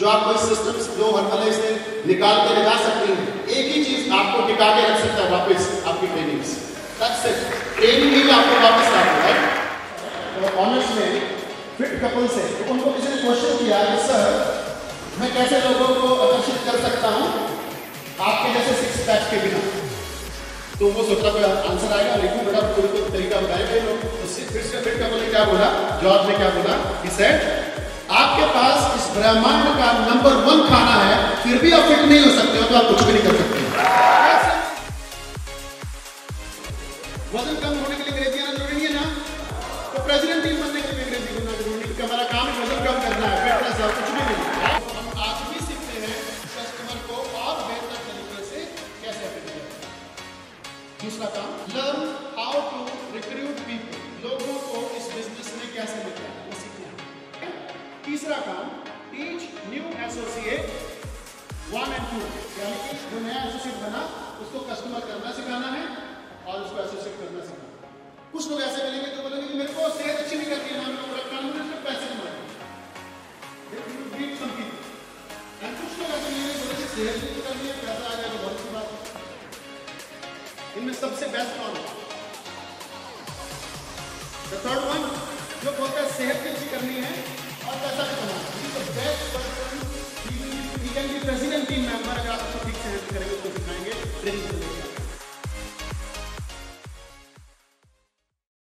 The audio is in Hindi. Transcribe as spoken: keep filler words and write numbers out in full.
जो आप कोई सिस्टम्स फ्लो हरकले से निकाल कर जा सकते हैं। एक ही चीज आपको टिका के रख सकता है वापस आपकी ट्रेनिंग्स तक से, ट्रेनिंग भी आपको वापस लाता है। और ऑनर्स में फिट कपल से तो उनको किसी ने क्वेश्चन किया कि सर मैं कैसे लोगों को आकर्षित कर सकता हूँ आपके जैसे सिक्स पैक के बिना, तो वो सोचा कोई आंसर आएगा लेकिन बड़ा कोई तरीका बताएगा लोग। उससे फिर से फिट कपल ने क्या बोला, जॉर्ज ने क्या बोला कि सर आपके पास इस ब्रह्मांड का नंबर वन खाना है फिर भी आप फिट नहीं हो सकते हो तो आप कुछ भी नहीं कर सकते। वजन कम होने के लिए अंग्रेजी आना जरूरी है ना, तो प्रेसिडेंट टीम बनने के लिए अंग्रेजी आना जरूरी है। हमारा काम वजन कम करना है, फिटनेस और कुछ भी नहीं। हम आज भी सीखते हैं कस्टमर को और बेहतर तरीके से कैसे फिट करें। दूसरा काम learn how to recruit people, लोगों को इस बिजनेस में कैसे लेकर आना। तीसरा काम teach new associate one and two, यानी कि जो नया एसोसिएट बना उसको कस्टमर करना सिखाना है और उसको एसोसिएट करना सिखाना है। कुछ लोग ऐसे मिलेंगे तो बोलेंगे कि मेरे को सेहत अच्छी नहीं करती है, मैं मेरे को रखना नहीं है, सिर्फ पैसे कमाएंगे। कुछ लोग ऐसे मिलेंगे बोलेंगे सेहत नहीं करनी है, पैसा आ जाए तो बहुत सी बात है। इनमें सबसे बेस्ट कौन है? द थर्ड वन जो बोलता है सेहत अच्छी करनी है और पैसा कमाना। Best person he can be president.